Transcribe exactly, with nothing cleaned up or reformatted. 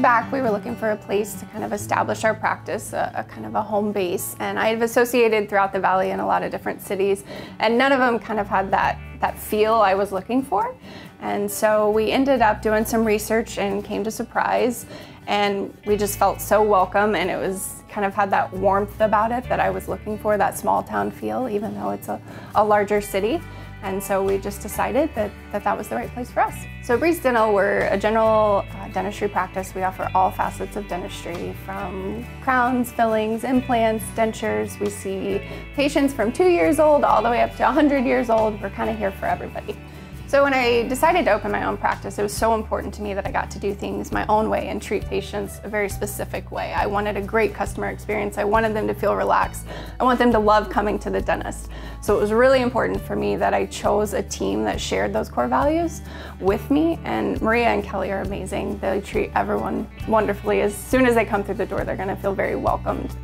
back, we were looking for a place to kind of establish our practice, a, a kind of a home base. And I have associated throughout the valley in a lot of different cities, and none of them kind of had that, that feel I was looking for. And so we ended up doing some research and came to Surprise, and we just felt so welcome, and it was kind of had that warmth about it that I was looking for, that small town feel, even though it's a, a larger city. And so we just decided that, that that was the right place for us. So Breez Dental, we're a general uh, dentistry practice. We offer all facets of dentistry, from crowns, fillings, implants, dentures. We see patients from two years old all the way up to one hundred years old. We're kind of here for everybody. So when I decided to open my own practice, it was so important to me that I got to do things my own way and treat patients a very specific way. I wanted a great customer experience. I wanted them to feel relaxed. I want them to love coming to the dentist. So it was really important for me that I chose a team that shared those core values with me. And Maria and Kelly are amazing. They treat everyone wonderfully. As soon as they come through the door, they're going to feel very welcomed.